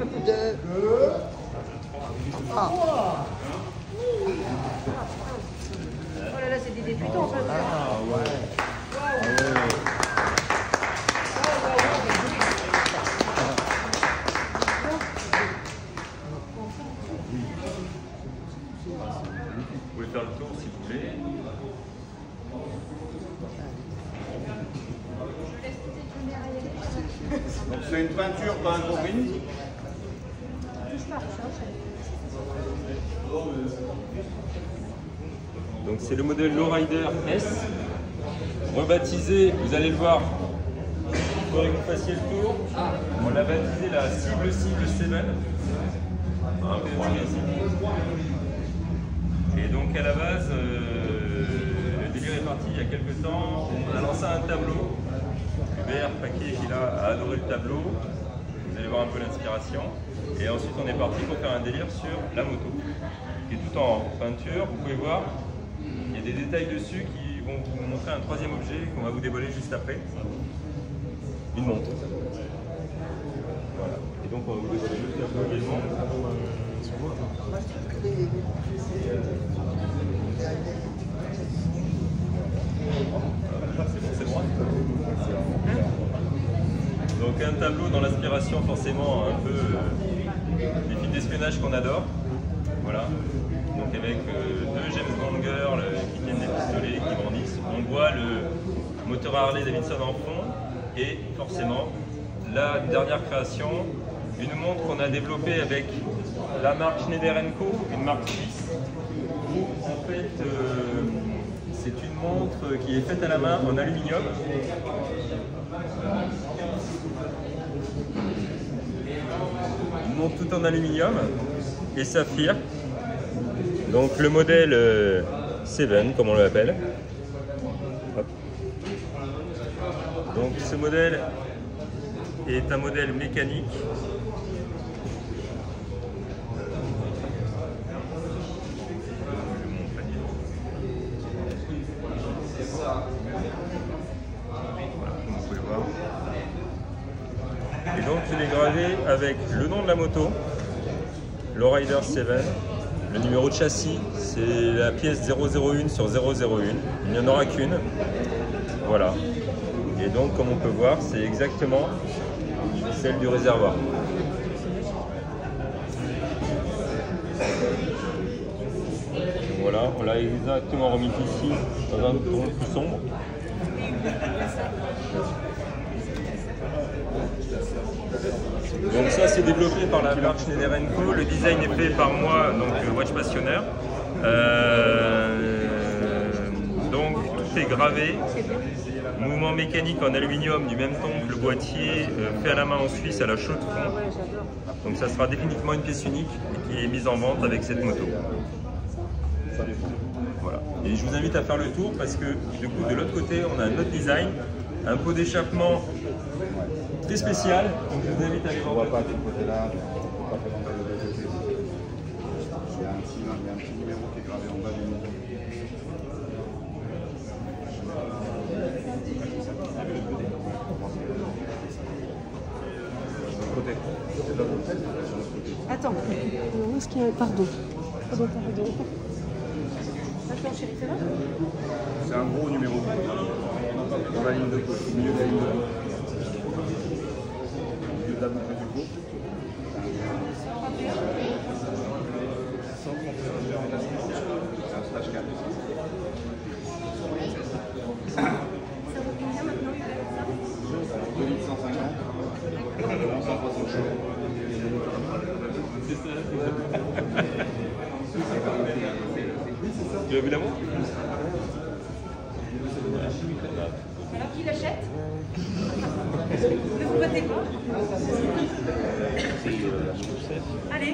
2, 3. Oh là là, c'est des débutants, ça. Ah ouais. Wow. Vous pouvez faire le tour si vous voulez. Donc c'est une peinture, pas un combine. Donc c'est le modèle Lowrider S, rebaptisé, vous allez le voir, il faudrait que vous fassiez le tour. On l'a baptisé la cible 7. Et donc à la base, le délire est parti il y a quelques temps, on a lancé un tableau. Hubert Paquet qui a adoré le tableau, vous allez voir un peu l'inspiration. Et ensuite on est parti pour faire un délire sur la moto, qui est tout en peinture, vous pouvez voir. Il y a des détails dessus qui vont vous montrer un troisième objet qu'on va vous dévoiler juste après. Une montre. Voilà. Et donc on va vous laisser juste un peu les donc un tableau dans l'inspiration forcément un peu des films d'espionnage qu'on adore. Voilà. Donc avec deux James Bond girls qui tiennent des pistolets, qui grandissent. On voit le moteur Harley-Davidson en fond et forcément la dernière création, une montre qu'on a développée avec la marque Schneiderandco, une marque suisse. En fait, c'est une montre qui est faite à la main en aluminium. Une montre tout en aluminium et saphir. Donc le modèle 7, comme on l'appelle. Donc ce modèle est un modèle mécanique. Et donc il est gravé avec le nom de la moto, Lowrider 7, le numéro de châssis, c'est la pièce 001/001, il n'y en aura qu'une, voilà. Et donc comme on peut voir, c'est exactement celle du réservoir. Et voilà, on l'a exactement remis ici, dans un ton plus sombre. Donc ça c'est développé par la marque Schneiderandco, le design est fait par moi, donc Watch Passionnaire. Donc tout est gravé, mouvement mécanique en aluminium du même ton que le boîtier, fait à la main en Suisse à la Chaux-de-Fonds. Donc ça sera définitivement une pièce unique qui est mise en vente avec cette moto. Voilà. Et je vous invite à faire le tour parce que du coup de l'autre côté on a un autre design, un pot d'échappement très spécial, donc je vous invite à aller voir. Il y a un petit numéro qui est gravé en bas du mot. Attends, où est-ce qu'il y a... Pardon. Attends, chérie, c'est là ? C'est un gros numéro. Dans la ligne de gauche, au milieu de la ligne de gauche. Au milieu de la boucle du groupe. C'est un stage 4. Ça vaut combien maintenant? 2,150 litres. On s'en passe au chaud. C'est ça. Tu as vu la montre? Alors qui l'achète? Ne vous battez pas. Allez.